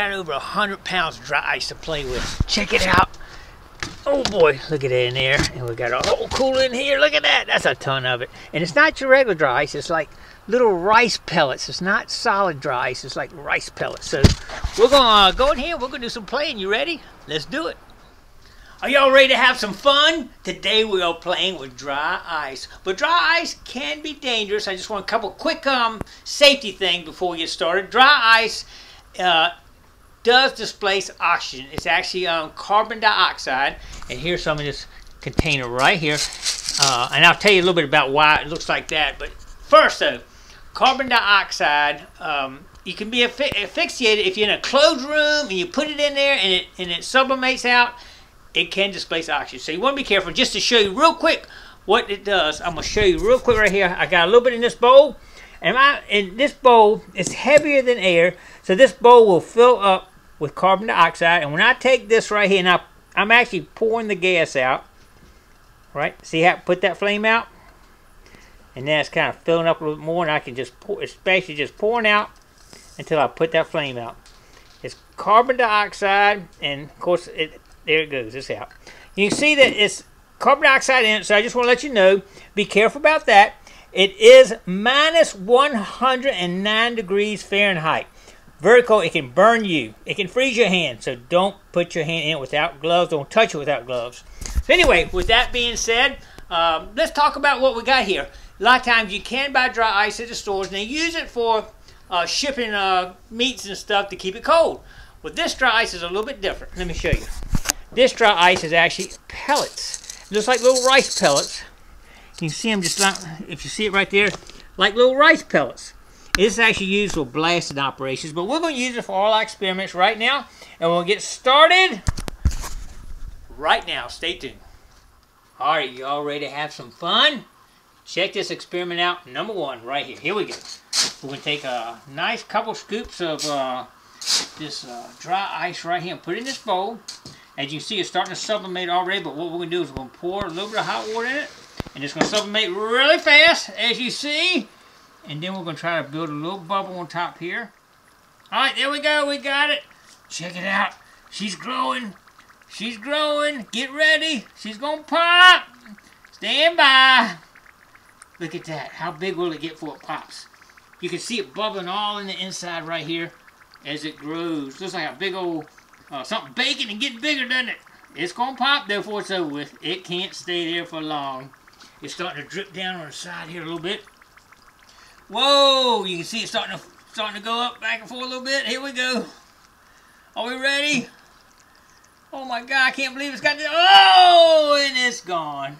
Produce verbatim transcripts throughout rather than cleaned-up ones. got over one hundred pounds of dry ice to play with. Check it out. Oh boy, look at it in there. And we got a whole cooler in here. Look at that. That's a ton of it. And it's not your regular dry ice. It's like little rice pellets. It's not solid dry ice. It's like rice pellets. So we're going to go in here. We're going to do some playing. You ready? Let's do it. Are y'all ready to have some fun? Today we are playing with dry ice. But dry ice can be dangerous. I just want a couple quick um safety things before we get started. Dry ice uh, does displace oxygen. It's actually um, carbon dioxide. And here's some of this container right here. Uh, and I'll tell you a little bit about why it looks like that. But first though, carbon dioxide, um, you can be asphyxiated if you're in a closed room and you put it in there and it, and it sublimates out. It can displace oxygen. So you want to be careful. Just to show you real quick what it does, I'm going to show you real quick right here. I got a little bit in this bowl. And, I, and this bowl is heavier than air. So this bowl will fill up with carbon dioxide. And when I take this right here, and I, I'm actually pouring the gas out. Right? See how I put that flame out? And now it's kind of filling up a little more. And I can just pour, it's basically just pouring out until I put that flame out. It's carbon dioxide. And of course, it... there it goes. It's out. You can see that it's carbon dioxide in it, so I just want to let you know, be careful about that. It is minus one hundred nine degrees Fahrenheit. Very cold. It can burn you. It can freeze your hand, so don't put your hand in it without gloves. Don't touch it without gloves. So anyway, with that being said, um, let's talk about what we got here. A lot of times you can buy dry ice at the stores, and they use it for uh, shipping uh, meats and stuff to keep it cold. Well, this dry ice is a little bit different. Let me show you. This dry ice is actually pellets. It looks like little rice pellets. You can see them just like, if you see it right there, like little rice pellets. It's actually used for blasting operations, but we're going to use it for all our experiments right now, and we'll get started right now. Stay tuned. All right, you all ready to have some fun? Check this experiment out, number one, right here. Here we go. We're going to take a nice couple scoops of uh, this uh, dry ice right here and put it in this bowl. As you can see, it's starting to sublimate already, but what we're going to do is we're going to pour a little bit of hot water in it, and it's going to sublimate really fast, as you see. And then we're going to try to build a little bubble on top here. All right, there we go. We got it. Check it out. She's growing. She's growing. Get ready. She's going to pop. Stand by. Look at that. How big will it get before it pops? You can see it bubbling all in the inside right here as it grows. Looks like a big old... Uh, something baking and getting bigger, doesn't it? It's going to pop there before it's over with. It can't stay there for long. It's starting to drip down on the side here a little bit. Whoa! You can see it starting to, starting to go up back and forth a little bit. Here we go. Are we ready? Oh my God, I can't believe it's got this. Oh! And it's gone.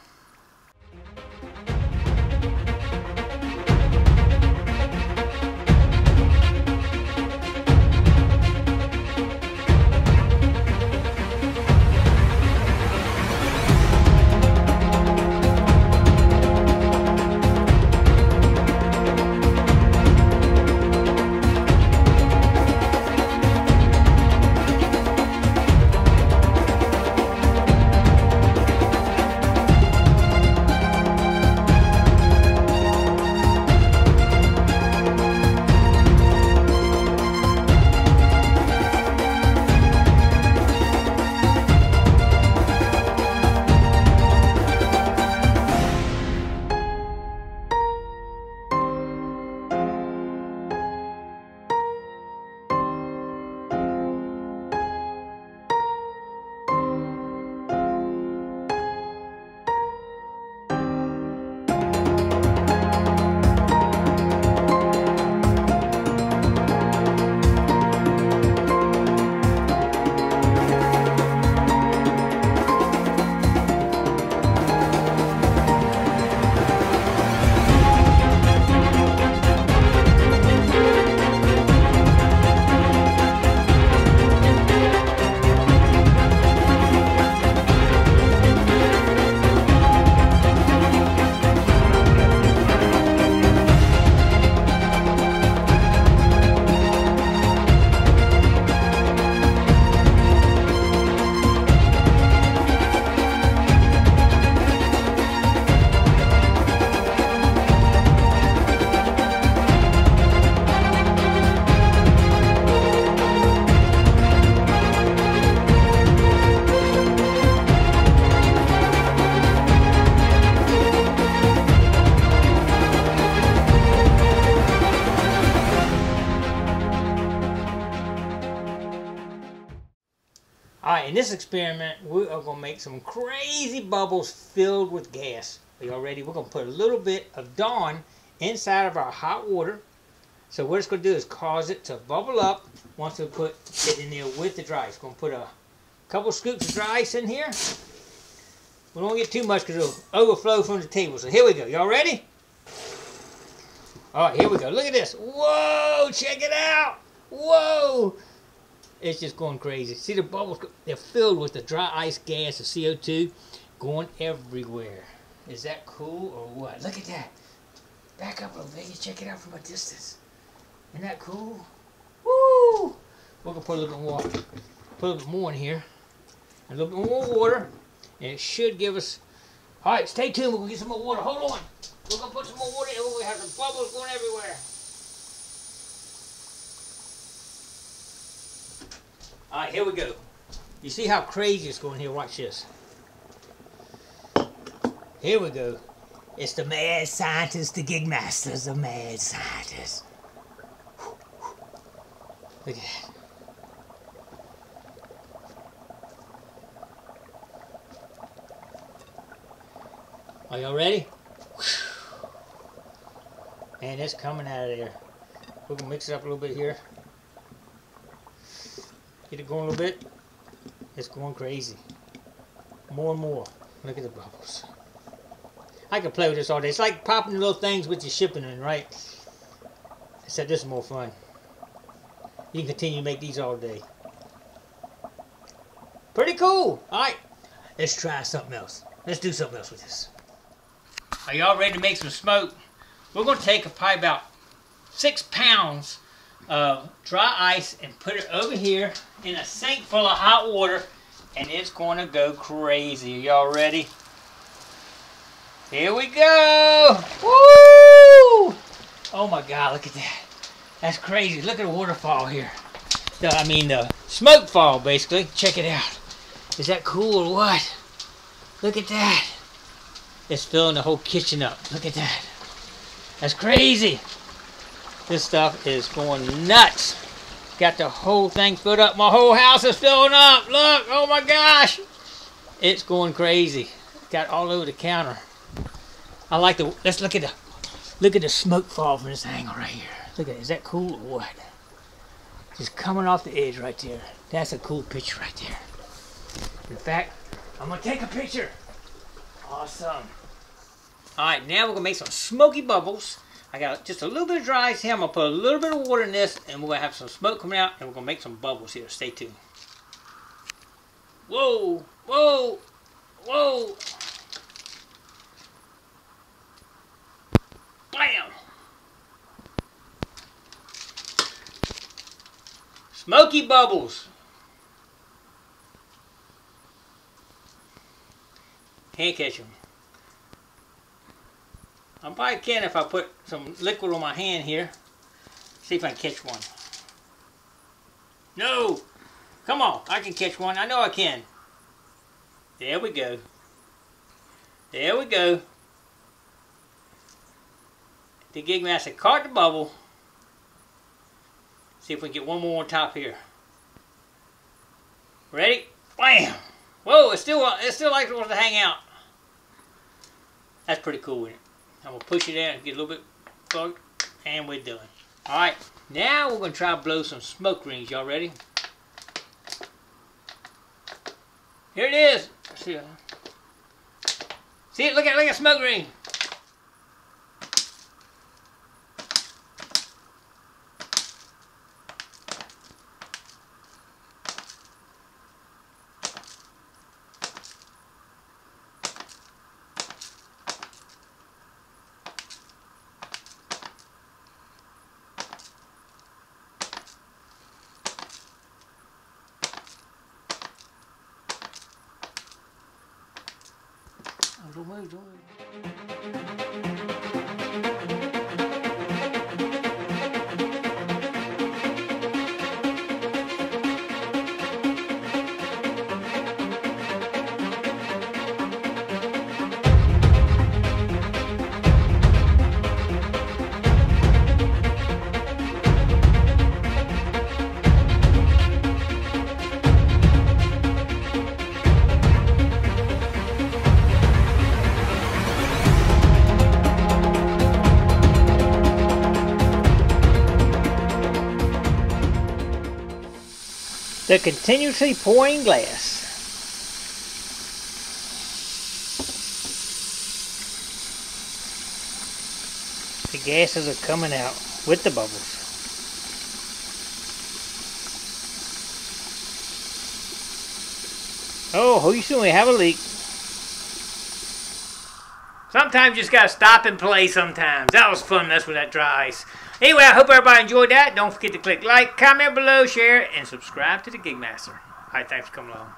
in this experiment, we are going to make some crazy bubbles filled with gas. Are y'all ready? We're going to put a little bit of Dawn inside of our hot water. So what it's going to do is cause it to bubble up once we put it in there with the dry ice. We're going to put a couple scoops of dry ice in here. We don't get too much because it'll overflow from the table. So here we go. Y'all ready? All right, here we go. Look at this. Whoa, check it out. Whoa. It's just going crazy. See the bubbles? They're filled with the dry ice gas, the C O two, going everywhere. Is that cool or what? Look at that. Back up a little bit. You check it out from a distance. Isn't that cool? Woo! We're going to put a little bit more, put a little bit more in here. A little bit more water. And it should give us... All right, stay tuned. We're going to get some more water. Hold on. We're going to put some more water in. We're going to have some bubbles going everywhere. All right, here we go. You see how crazy it's going here? Watch this. Here we go. It's the mad scientist, the Gigmaster, the mad scientist. Whew, whew. Look at that. Are y'all ready? Whew. Man, that's coming out of there. We're going to mix it up a little bit here. Get it going a little bit. It's going crazy. More and more. Look at the bubbles. I could play with this all day. It's like popping little things with your shipping in, right? Except this is more fun. You can continue to make these all day. Pretty cool. All right. Let's try something else. Let's do something else with this. Are y'all ready to make some smoke? We're going to take probably about six pounds of dry ice and put it over here in a sink full of hot water, and it's going to go crazy. Y'all ready? Here we go! Woo! Oh my God! Look at that. That's crazy. Look at the waterfall here. The, I mean the smoke fall, basically. Check it out. Is that cool or what? Look at that. It's filling the whole kitchen up. Look at that. That's crazy. This stuff is going nuts. Got the whole thing filled up. My whole house is filling up. Look, oh my gosh. It's going crazy. Got all over the counter. I like the, let's look at the, look at the smoke fall from this angle right here. Look at it, is that cool or what? Just coming off the edge right there. That's a cool picture right there. In fact, I'm gonna take a picture. Awesome. All right, now we're gonna make some smoky bubbles. I got just a little bit of dry ice here. I'm going to put a little bit of water in this, and we're going to have some smoke coming out, and we're going to make some bubbles here. Stay tuned. Whoa! Whoa! Whoa! Bam! Smoky bubbles! Can't catch them. I probably can if I put some liquid on my hand here. See if I can catch one. No! Come on, I can catch one. I know I can. There we go. There we go. The Gigmaster caught the bubble. See if we can get one more on top here. Ready? Bam! Whoa, it's still, it's still like it wants to hang out. That's pretty cool, isn't it? I'm going to push it out and get a little bit plugged, and we're done. Alright, now we're going to try to blow some smoke rings. Y'all ready? Here it is. See it? See it? Look at it, look at a smoke ring. Don't move, don't move. the continuously pouring glass. The gases are coming out with the bubbles. Oh, Houston, we have a leak. Sometimes you just gotta stop and play sometimes. That was fun, that's with that dry ice. Anyway, I hope everybody enjoyed that. Don't forget to click like, comment below, share, and subscribe to the Gigmaster. Alright, thanks for coming along.